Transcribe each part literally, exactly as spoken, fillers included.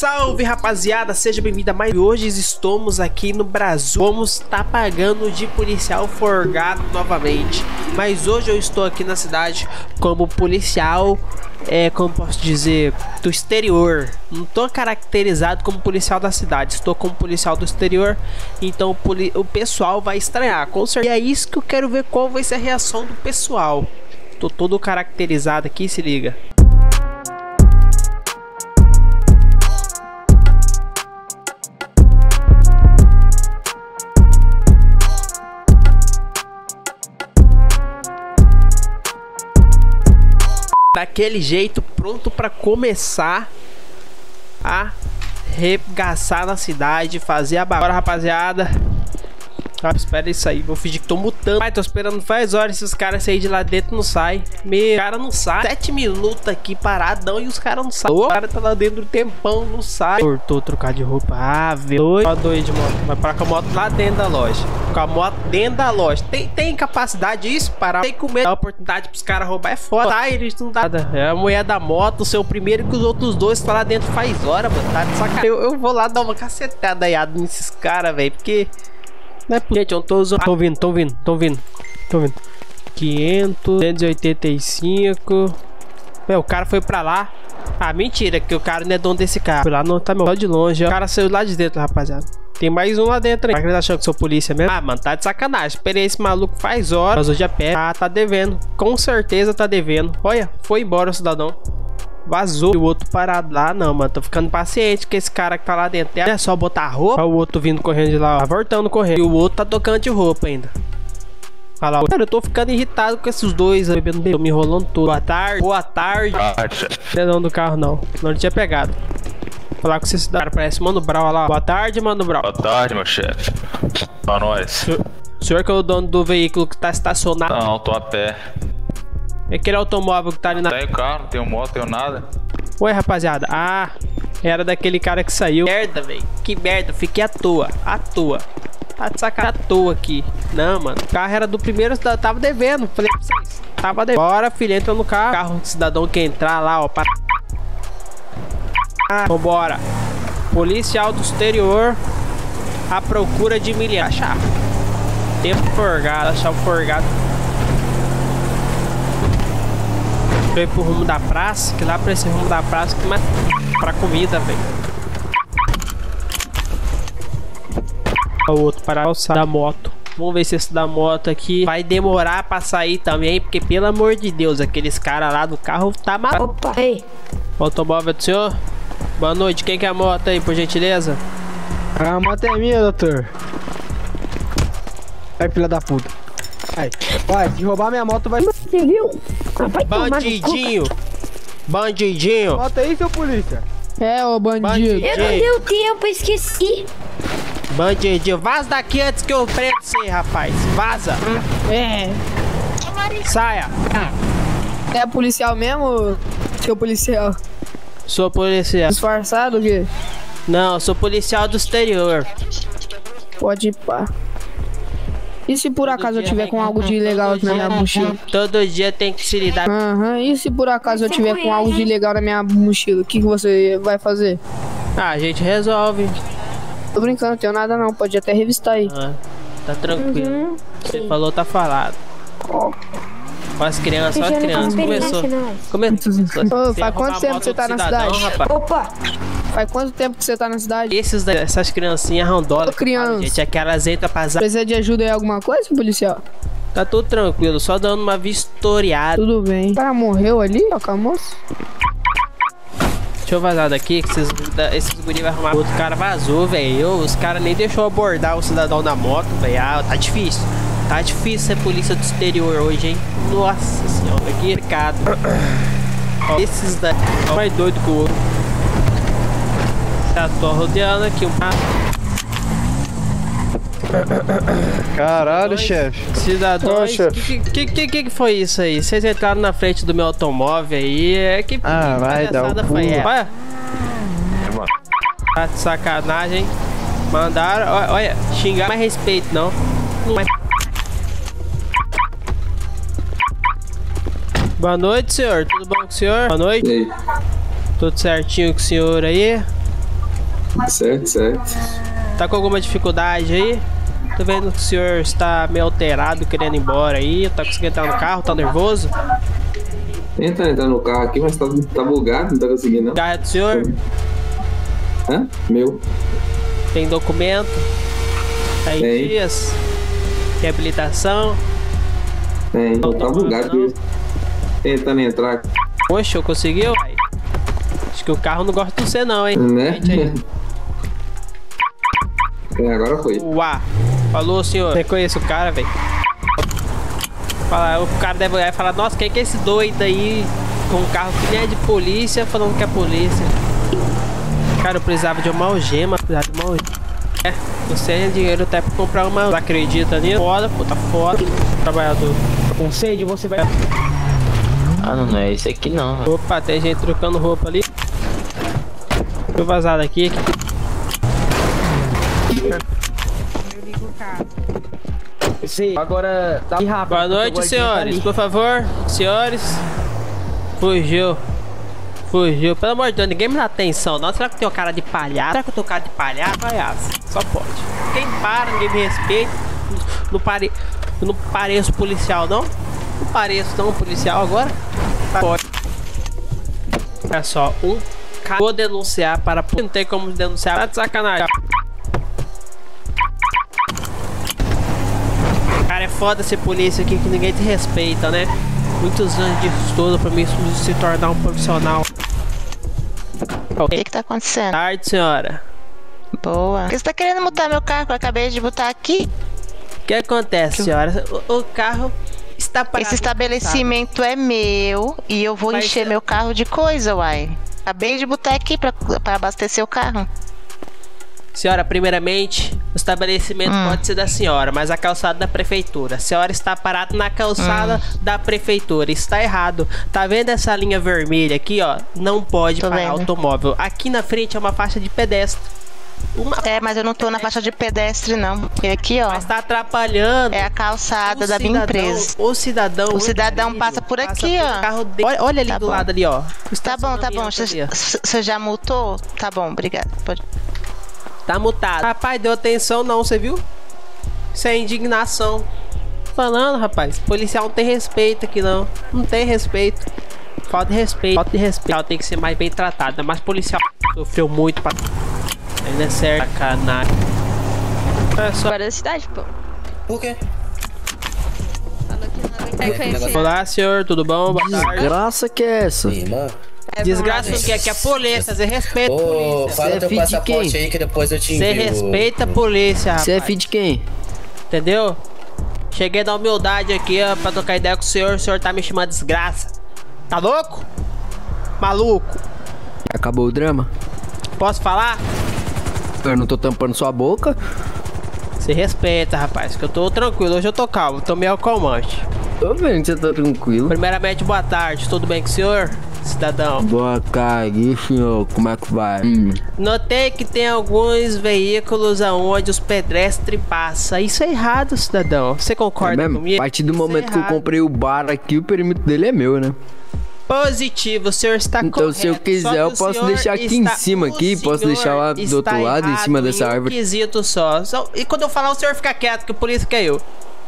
Salve rapaziada, seja bem-vinda mais. Hoje estamos aqui no Brasil. Vamos tá pagando de policial forgado novamente. Mas hoje eu estou aqui na cidade como policial, é, como posso dizer, do exterior. Não tô caracterizado como policial da cidade, estou como policial do exterior. Então o, poli o pessoal vai estranhar, com certeza. E é isso que eu quero ver, qual vai ser a reação do pessoal. Tô todo caracterizado aqui, se liga. Daquele jeito, pronto para começar a regaçar na cidade, fazer a bagunça, rapaziada. Ah, espera isso aí, vou fingir que tô mutando. Ai, tô esperando faz horas esses caras saírem de lá dentro, não sai. Meu, o cara não sai. Sete minutos aqui paradão e os caras não saem. O cara tá lá dentro do tempão, não sai. Cortou trocar de roupa. Ah, velho. Ó, doido de moto. Vai parar com a moto lá dentro da loja. Com a moto dentro da loja. Tem, tem capacidade disso? Parar. Tem com medo. A oportunidade pros caras roubar é foda. Tá, eles não dá nada. É a mulher da moto, o seu primeiro que os outros dois que tá lá dentro faz hora, mano. Tá de sacanagem. Eu, eu vou lá dar uma cacetada aí nesses caras, velho. Porque. Gente, eu tô usando. Tô vindo, tô vindo, tô vindo, tô vindo. quinhentos, duzentos e oitenta e cinco. Meu, o cara foi pra lá. Ah, mentira, que o cara não é dono desse carro. Foi lá, não, tá meu. Só de longe, ó. O cara saiu lá de dentro, rapaziada. Tem mais um lá dentro, hein? Será que eles acham que sou polícia mesmo? Ah, mano, tá de sacanagem. Esperei esse maluco faz horas. Mas hoje é pé. Ah, tá devendo. Com certeza tá devendo. Olha, foi embora o cidadão. Vazou. E o outro parado lá, não, mano. Tô ficando paciente com esse cara que tá lá dentro. É só botar roupa. Olha o outro vindo correndo de lá, ó. Tá voltando correndo. E o outro tá tocando de roupa ainda. Olha lá, ó. Cara, eu tô ficando irritado com esses dois. Ó. Bebendo, bebendo. Tô me enrolando todo. Boa tarde. Boa tarde. Não é não do carro, não. Não tinha pegado. Vou falar com esse cidadão. Parece Mano Brown, olha lá. Boa tarde, Mano Brown. Boa tarde, meu chefe. Pra nós. O senhor que é o dono do veículo que tá estacionado? Não, tô a pé. É aquele automóvel que tá ali na... Não tem carro, não tem moto, não tem nada. Ué, rapaziada. Ah, era daquele cara que saiu. Merda, velho. Que merda. Fiquei à toa. À toa. Tá de sacanagem à toa aqui. Não, mano. O carro era do primeiro cidadão. Tava devendo. Falei pra vocês. Tava devendo. Bora, filho. Entra no carro. O carro do cidadão que entrar lá, ó. Pra... Ah, vambora. Policial do exterior. A procura de milhar. Achar. Tempo forgado. Achar o forgado. Veio pro rumo da praça, que lá pra esse rumo da praça que mais pra comida, velho. O outro para alçar da moto. Vamos ver se esse da moto aqui vai demorar pra sair também, porque pelo amor de Deus, aqueles caras lá do carro tá maluco. Opa, ei. Automóvel do senhor? Boa noite, quem que é a moto aí, por gentileza? A moto é minha, doutor. Vai, filha da puta. Vai, vai, se roubar minha moto vai... Viu? Vai bandidinho! Bandidinho! Bota aí, seu polícia! É, ô bandido! Bandidinho. Eu não deu tempo, esqueci! Bandidinho, vaza daqui antes que eu prendo você, rapaz! Vaza! É! Saia! É policial mesmo, seu policial? Sou policial! Disfarçado o quê? Não, sou policial do exterior! Pode ir pá! E se por acaso eu tiver com algo de ilegal na minha mochila? Todo dia tem que se lidar. Aham, uhum. E se por acaso eu tiver com algo de ilegal na minha mochila? O que, que você vai fazer? Ah, a gente resolve. Tô brincando, não tenho nada não. Pode até revistar aí. Ah, tá tranquilo. Uhum. Você falou, tá falado. Ó. Só as crianças, só as crianças. Começou. Começou. Ô, faz quanto tempo você tá na cidade? Rapaz. Opa! Faz quanto tempo que você tá na cidade? Esses, essas criancinhas randolas. Criança. Gente, aquelas entram pra... Precisa de ajuda em alguma coisa, policial? Tá tudo tranquilo, só dando uma vistoriada. Tudo bem. O cara morreu ali, ó, com a moça. Deixa eu vazar daqui, que esses, esses guri vai arrumar. O outro cara vazou, velho. Os caras nem deixou abordar o cidadão da moto, velho. Ah, tá difícil. Tá difícil ser polícia do exterior hoje, hein? Nossa senhora, que mercado. Ó, esses da... Ó, mais doido que o outro. Tá só rodeando aqui um mapa. Caralho, chefe. Cidadões, o que, que, que, que foi isso aí? Vocês entraram na frente do meu automóvel aí. É que... Ah, vai dar o cu. Olha. Tá de sacanagem. Mandaram... Olha, olha, xingar mais respeito, não. Não mais... Boa noite, senhor. Tudo bom com o senhor? Boa noite. Tudo certinho com o senhor aí? Certo, certo. Tá com alguma dificuldade aí? Tô vendo que o senhor está meio alterado, querendo ir embora aí. Tá conseguindo entrar no carro? Tá nervoso? Tenta entrar no carro aqui, mas tá, tá bugado, não tá conseguindo não. Carro é do senhor? Hã? Meu. Tem documento? Tá em Tem. dias? Reabilitação? Tem, não, tá bugado mesmo. Tentando entrar. Poxa, eu consegui, uai. Acho que o carro não gosta de você não, hein? Né? É, agora foi. Uá. Falou, senhor. Reconheço o cara, velho. O cara deve olhar e falar, nossa, quem que é esse doido aí com um carro que nem é de polícia, falando que é polícia. Cara, eu precisava de uma algema, precisava de uma algema. É, você tem dinheiro até pra comprar uma. Não acredita nisso? Foda, pô, tá foda. Trabalhador. Com sede você vai... Ah, não, não é esse aqui não. Véio. Opa, tem gente trocando roupa ali. Tô vazado aqui. Sim, agora tá rápido. Boa noite, senhores. Por favor, senhores. Fugiu. Fugiu. Pelo amor de Deus, ninguém me dá atenção. Não, será que eu tenho cara de palhaço? Será que eu tô cara de palhaço? Palhaço. Só pode. Ninguém para, ninguém me respeita. Não, pare... não pareço policial, não. Não pareço, não, policial agora. Tá. Pode. É só um. Vou denunciar para. Não tem como denunciar. Tá de sacanagem. Cara, é foda ser polícia aqui que ninguém te respeita, né? Muitos anos de estudo pra mim se tornar um profissional. O que que tá acontecendo? Boa tarde, senhora. Boa. Você tá querendo multar meu carro que eu acabei de botar aqui? O que acontece, que... senhora? O, o carro está parado. Esse estabelecimento sabe? É meu e eu vou Mas encher eu... meu carro de coisa, uai. Acabei de botar aqui pra, pra abastecer o carro. Senhora, primeiramente, o estabelecimento hum. pode ser da senhora, mas a calçada da prefeitura. A senhora está parada na calçada hum. da prefeitura. Está errado. Tá vendo essa linha vermelha aqui, ó? Não pode Tô parar vendo. automóvel. Aqui na frente é uma faixa de pedestre. Uma... É, mas eu não tô na faixa de pedestre, não. Porque aqui, ó... Mas tá atrapalhando... É a calçada da cidadão, minha empresa. O cidadão... O cidadão passa por passa aqui, por ó. Carro de... olha, olha ali tá do bom. lado ali, ó. Tá bom, tá bom. Você já multou? Tá bom, obrigado. Pode... Tá mutado. Rapaz, deu atenção não, você viu? Isso é indignação. Falando, rapaz, policial não tem respeito aqui não. Não tem respeito. Falta de respeito. Falta de respeito. Ela tem que ser mais bem tratada. Mas policial sofreu muito pra... Ainda é certo. Sacanagem. É só... Fora da cidade, pô. Por quê? Falou que não vai... Olá, senhor. Tudo bom? Boa tarde. Desgraça que é essa? Irmã. É Desgraça o que é que a polícia, você respeita a polícia. Ô, fala teu passaporte aí que depois eu te envio. Você respeita a polícia, rapaz. Você é filho de quem? Entendeu? Cheguei da humildade aqui, ó, pra trocar ideia com o senhor. O senhor tá me chamando de desgraça. Tá louco? Maluco. Acabou o drama? Posso falar? Eu não tô tampando sua boca. Você respeita, rapaz, que eu tô tranquilo. Hoje eu tô calmo, tô meio acalmante. Tô vendo que você tá tranquilo. Primeiramente, boa tarde. Tudo bem com o senhor? Cidadão. Boa tarde, senhor. Como é que vai? Hum. Notei que tem alguns veículos aonde os pedestres passam. Isso é errado, cidadão. Você concorda é comigo? A partir do momento é que eu comprei o bar aqui, o perímetro dele é meu, né? Positivo, o senhor está então, correto. Então, se eu quiser, eu posso deixar aqui em cima, aqui, posso deixar lá do outro lado, em cima dessa árvore. Quesito só. só. E quando eu falar, o senhor fica quieto, que por isso que é eu.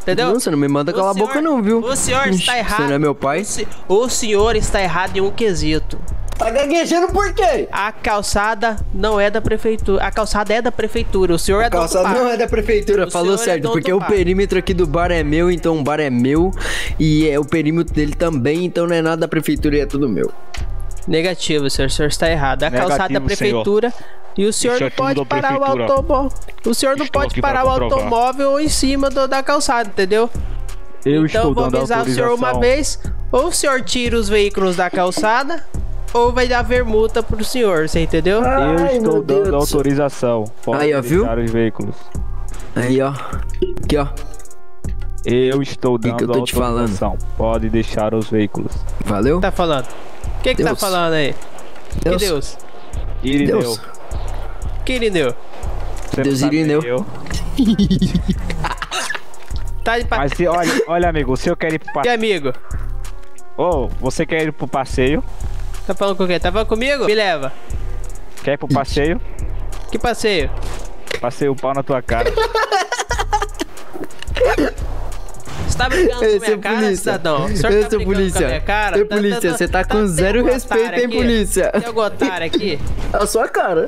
Entendeu? Não, você não me manda calar a boca não, viu? O senhor está errado. Você não é meu pai? O senhor está errado em um quesito. Tá gaguejando por quê? A calçada não é da prefeitura. A calçada é da prefeitura, o senhor é do bar. A calçada não é da prefeitura, falou certo, porque o perímetro aqui do bar é meu, então o bar é meu. E é o perímetro dele também, então não é nada da prefeitura e é tudo meu. Negativo, senhor. O senhor está errado. A Negativo, calçada da prefeitura... Senhor. E o senhor, o senhor não pode parar o automóvel. O senhor não pode parar o automóvel em cima do, da calçada, entendeu? Eu então vou avisar o senhor uma vez. Ou o senhor tira os veículos da calçada, ou vai dar vermuta pro senhor, você entendeu? Ai, eu estou dando Deus. autorização. Pode Aí, ó, viu? Os veículos. Aí, ó. Aqui, ó. Eu estou dando que que eu tô te autorização. Falando? Pode deixar os veículos. Valeu? Tá falando. O que que Deus. tá falando aí? Deus. Que Deus. Irineu. Deus. Que Irineu? Você Deus Irineu. Tá de pa... Mas se, olha, olha, amigo, se eu quero ir pro passeio... Que amigo? Ô, oh, você quer ir pro passeio? Tá falando com quem? Tá falando comigo? Me leva. Quer ir pro passeio? O Que passeio? Passei o pau na tua cara. Você tá brigando eu com a minha cara, cidadão? O senhor eu tá sou polícia. Com a minha cara? Eu tá, polícia, você tá, tá, tá com zero respeito, hein, polícia? Tem algum otário aqui? É a sua cara.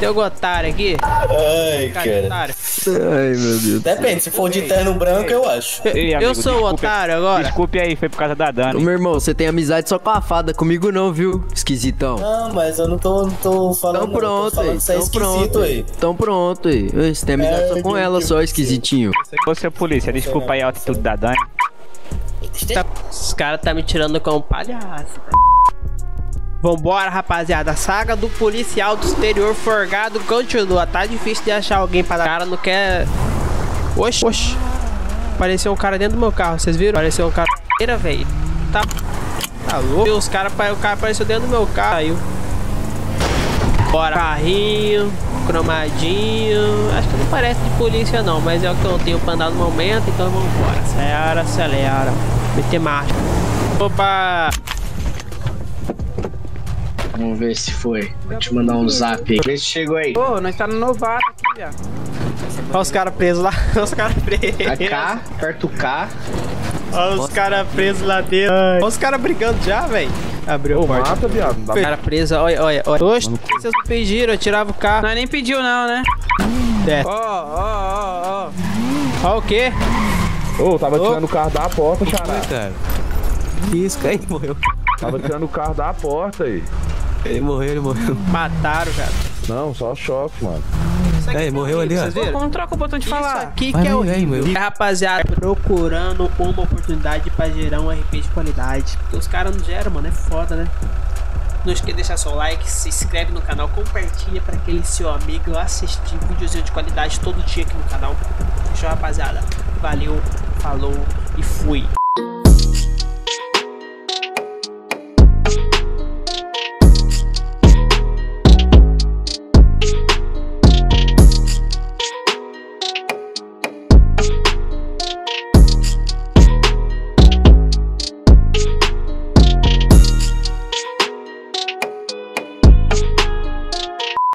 Tem algum otário aqui? Ai, cara. cara. Ai, meu Deus. Depende, se for de terno branco, eu acho. Ei, amigo, eu sou o otário agora. Desculpe aí, foi por causa da Dani. Ô, meu irmão, você tem amizade só com a fada, comigo não, viu? Esquisitão. Não, mas eu não tô, não tô falando... Tão pronto, aí. Tão pronto, aí. Tão pronto, aí. Você tem amizade é, só com que, ela, que, só, que, esquisitinho. Você é polícia, desculpa aí a atitude da Dani. Os caras tá me tirando como um palhaço, velho. Vambora, rapaziada, a saga do policial do exterior forgado continua. Tá difícil de achar alguém pra dar. O cara não quer... Oxi, oxi. Apareceu um cara dentro do meu carro, vocês viram? Apareceu um cara... velho. Tá... Tá louco? Os cara... O cara apareceu dentro do meu carro. Saiu. Bora. Carrinho, cromadinho... Acho que não parece de polícia não, mas é o que eu tenho pra andar no momento, então vamos embora. Acelera, acelera. Meter marcha. Opa! Vamos ver se foi. Vou te mandar um zap aí. Vê se chegou aí. Pô, nós tá no novato aqui, viado. Olha os caras presos lá. Olha os caras presos. A K, perto K. Olha os caras presos lá dentro. Ai. Olha os caras brigando já, velho. Abriu a porta. Mata, viado. Os caras presos, olha, olha, olha. Oxe, vocês não pediram, eu tirava o carro. Nós nem pediu não, né? Ó, ó, ó, ó. Ó o quê? Ô, oh, tava oh. tirando o carro da porta, cara. Risca aí, morreu. Tava tirando o carro da porta aí. Ele morreu, ele morreu. Mataram, cara. Não, só choque, mano. É, morreu ali, ó. Como troca o botão de falar? Isso aqui que é horrível. Rapaziada, procurando uma oportunidade pra gerar um R P de qualidade. Porque os caras não geram, mano. É foda, né? Não esqueça de deixar seu like, se inscreve no canal, compartilha pra aquele seu amigo assistir videozinho de qualidade todo dia aqui no canal. Fechou, rapaziada? Valeu, falou e fui.